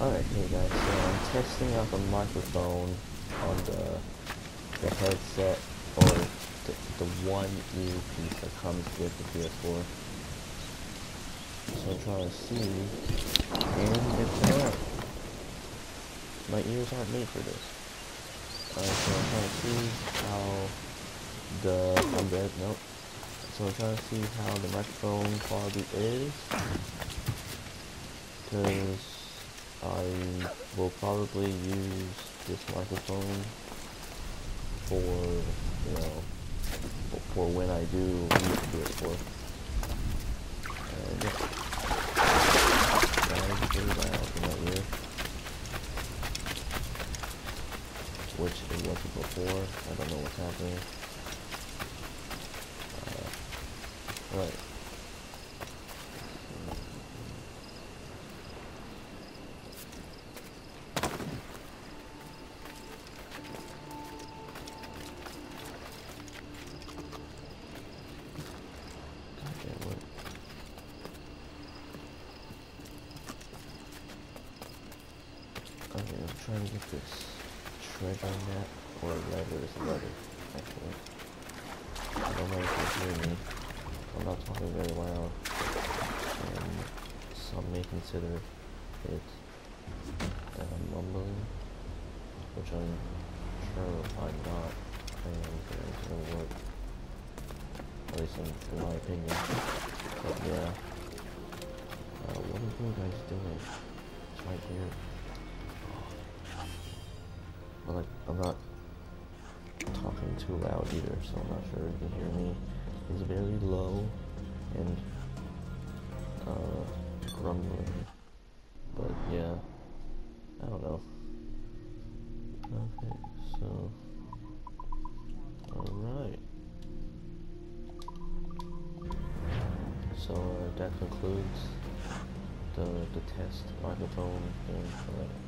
Alright, hey guys, so I'm testing out the microphone on the headset, or the one little piece that comes with the PS4. So I'm trying to see, and it's not. My ears aren't made for this. So I'm trying to see how the So I'm trying to see how the microphone quality is, because I will probably use this microphone for, you know, for when I do use it for. Which it wasn't before. I don't know what's happening. Right. Okay, I'm trying to get this trigger on that, or lever is a lever, actually. I don't know if you can hear me. I'm not talking very loud, some may consider it mumbling, which I'm sure I'm not, and it's gonna work, at least in my opinion. But yeah, what are you guys doing? It's right here. But like, I'm not talking too loud either, so I'm not sure if you can hear me. It's very low and grumbling, but yeah, I don't know. Okay, so alright, so that concludes the test microphone thing for